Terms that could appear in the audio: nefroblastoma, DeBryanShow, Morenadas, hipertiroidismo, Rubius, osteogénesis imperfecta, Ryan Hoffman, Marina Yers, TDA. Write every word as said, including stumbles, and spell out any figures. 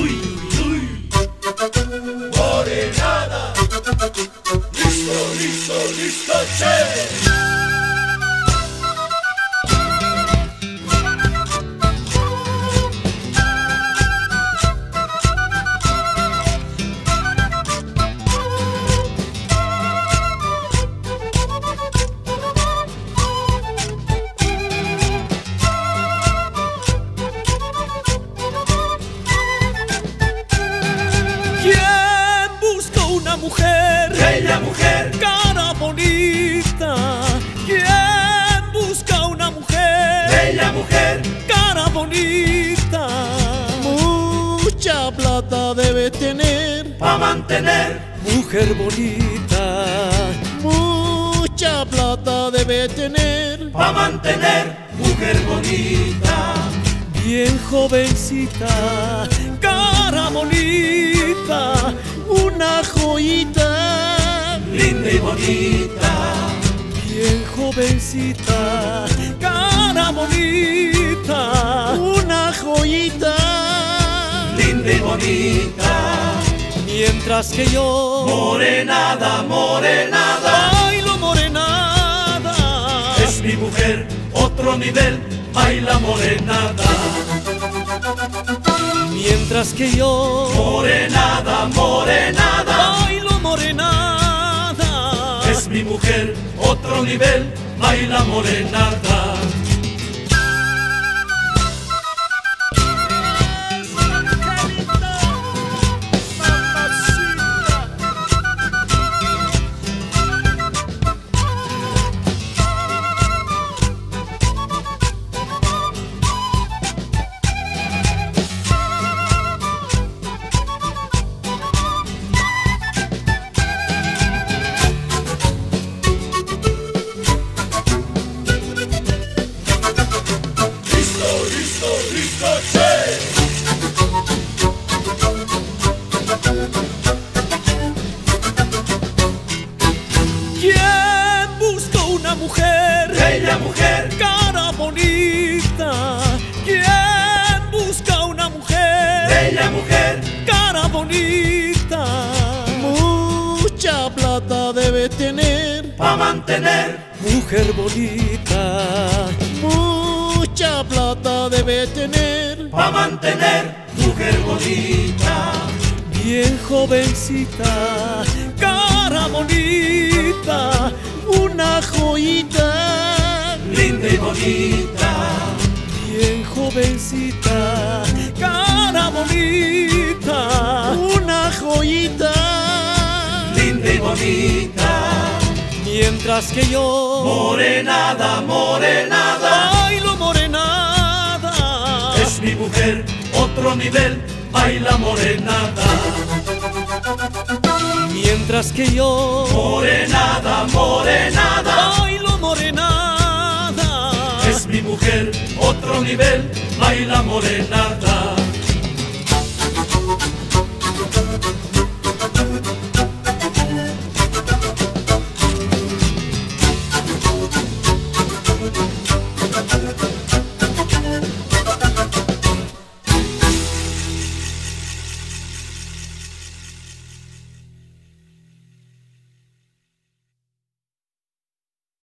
Uy, uy, morenada. Listo, listo, listo, che. Mujer, bella mujer, cara bonita. ¿Quién busca una mujer? Bella mujer, cara bonita. Mucha plata debe tener pa' mantener, mujer bonita. Mucha plata debe tener pa' mantener, mujer bonita. Bien jovencita, cara bonita, una joyita, linda y bonita. Bien jovencita, cara bonita, una joyita, linda y bonita. Mientras que yo, morenada, morenada, bailo morenada. Es mi mujer, otro nivel, baila morenada. Mientras que yo, morenada, morenada, bailo morenada. Es mi mujer, otro nivel, baila morenada. ¿Quién busca una mujer? Bella mujer, cara bonita. ¿Quién busca una mujer? Bella mujer, cara bonita. Mucha plata debe tener pa' mantener, mujer bonita. Mucha plata debe tener pa' mantener, mujer bonita. Bien jovencita, cara bonita, una joyita, linda y bonita. Bien jovencita, cara bonita, una joyita, linda y bonita. Mientras que yo, morenada, morenada, bailo morenada. Es mi mujer, otro nivel, baila morenada. Mientras que yo, morenada, morenada, bailo morenada. Es mi mujer, otro nivel, baila morenada.